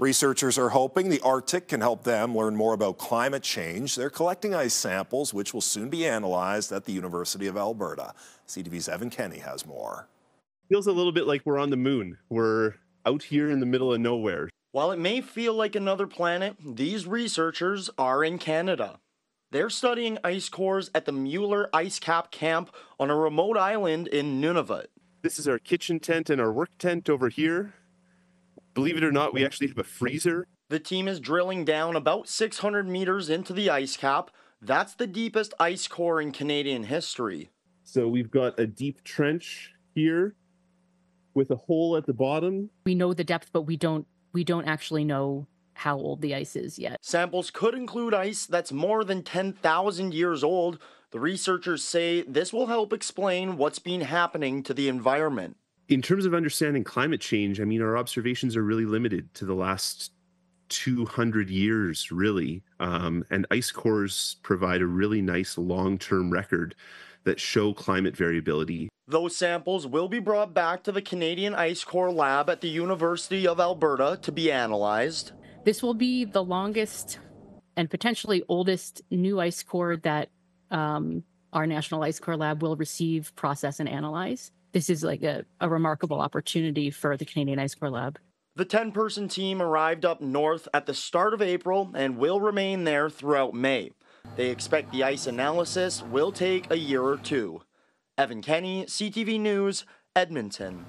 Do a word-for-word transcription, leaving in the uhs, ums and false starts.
Researchers are hoping the Arctic can help them learn more about climate change. They're collecting ice samples, which will soon be analyzed at the University of Alberta. C T V's Evan Kenny has more. Feels a little bit like we're on the moon. We're out here in the middle of nowhere. While it may feel like another planet, these researchers are in Canada. They're studying ice cores at the Mueller Ice Cap Camp on a remote island in Nunavut. This is our kitchen tent and our work tent over here. Believe it or not, we actually have a freezer. The team is drilling down about six hundred meters into the ice cap. That's the deepest ice core in Canadian history. So we've got a deep trench here with a hole at the bottom. We know the depth, but we don't we don't actually know how old the ice is yet. Samples could include ice that's more than ten thousand years old. The researchers say this will help explain what's been happening to the environment. In terms of understanding climate change, I mean, our observations are really limited to the last two hundred years, really. Um, and ice cores provide a really nice long-term record that show climate variability. Those samples will be brought back to the Canadian Ice Core Lab at the University of Alberta to be analyzed. This will be the longest and potentially oldest new ice core that um, our National Ice Core Lab will receive, process, and analyze. This is like a, a remarkable opportunity for the Canadian Ice Core Lab. The ten-person team arrived up north at the start of April and will remain there throughout May. They expect the ice analysis will take a year or two. Evan Kenny, C T V News, Edmonton.